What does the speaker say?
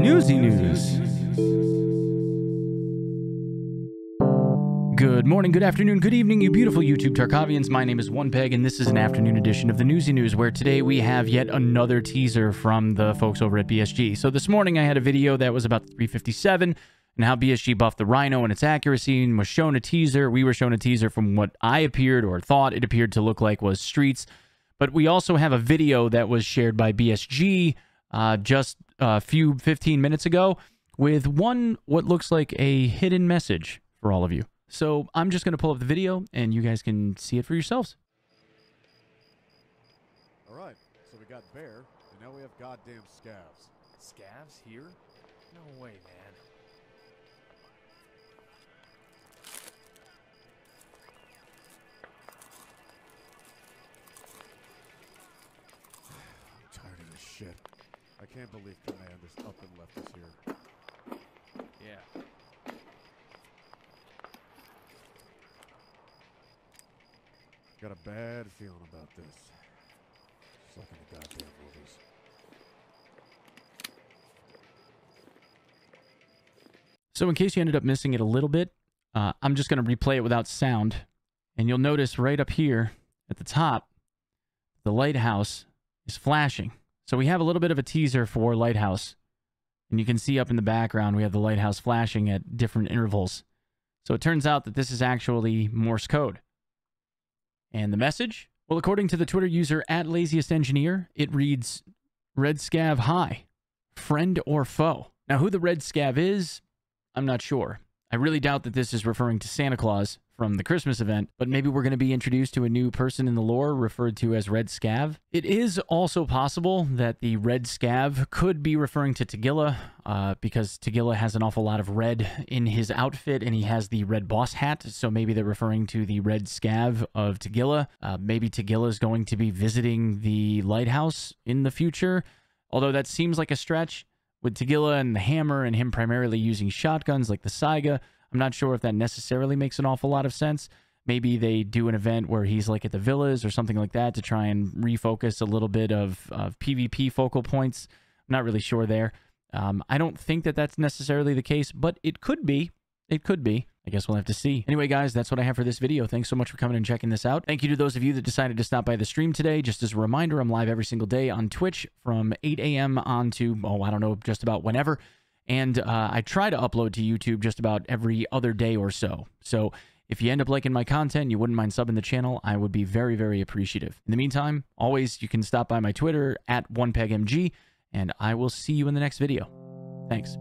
Newsy News. Good morning, good afternoon, good evening, you beautiful YouTube Tarkavians. My name is OnePeg, and this is an afternoon edition of the Newsy News, where today we have yet another teaser from the folks over at BSG. So this morning I had a video that was about 357 and how BSG buffed the Rhino and its accuracy, and was shown a teaser. We were shown a teaser from what I appeared or thought it appeared to look like was Streets. But we also have a video that was shared by BSG just a few 15 minutes ago with what looks like a hidden message for all of you. So I'm just going to pull up the video and you guys can see it for yourselves. All right, so we got Bear and now we have goddamn Scavs. Scavs here? No way, man. I'm tired of this shit. I can't believe Command is up and left us here. Yeah. Got a bad feeling about this. Just like in the goddamn movies. So in case you ended up missing it a little bit, I'm just going to replay it without sound. And you'll notice right up here at the top, the lighthouse is flashing. So we have a little bit of a teaser for Lighthouse. And you can see up in the background, we have the lighthouse flashing at different intervals. So it turns out that this is actually Morse code. And the message? Well, according to the Twitter user @LaziestEngineer, it reads, Red Scav hi, friend or foe. Now, who the Red Scav is, I'm not sure. I really doubt that this is referring to Santa Claus from the Christmas event, but maybe we're going to be introduced to a new person in the lore referred to as Red Scav. It is also possible that the Red Scav could be referring to Tagilla, because Tagilla has an awful lot of red in his outfit, and he has the red boss hat, so maybe they're referring to the Red Scav of Tagilla. Maybe Tagilla is going to be visiting the lighthouse in the future, although that seems like a stretch. With Tagilla and the hammer and him primarily using shotguns like the Saiga, I'm not sure if that necessarily makes an awful lot of sense. Maybe they do an event where he's like at the villas or something like that to try and refocus a little bit of PvP focal points. I'm not really sure there. I don't think that that's necessarily the case, but it could be. It could be. I guess we'll have to see. Anyway, guys, that's what I have for this video. Thanks so much for coming and checking this out. Thank you to those of you that decided to stop by the stream today. Just as a reminder, I'm live every single day on Twitch from 8 a.m. on to, oh, I don't know, just about whenever. And I try to upload to YouTube just about every other day or so. So if you end up liking my content, you wouldn't mind subbing the channel, I would be very, very appreciative. In the meantime, always, you can stop by my Twitter @OnePegMG, and I will see you in the next video. Thanks.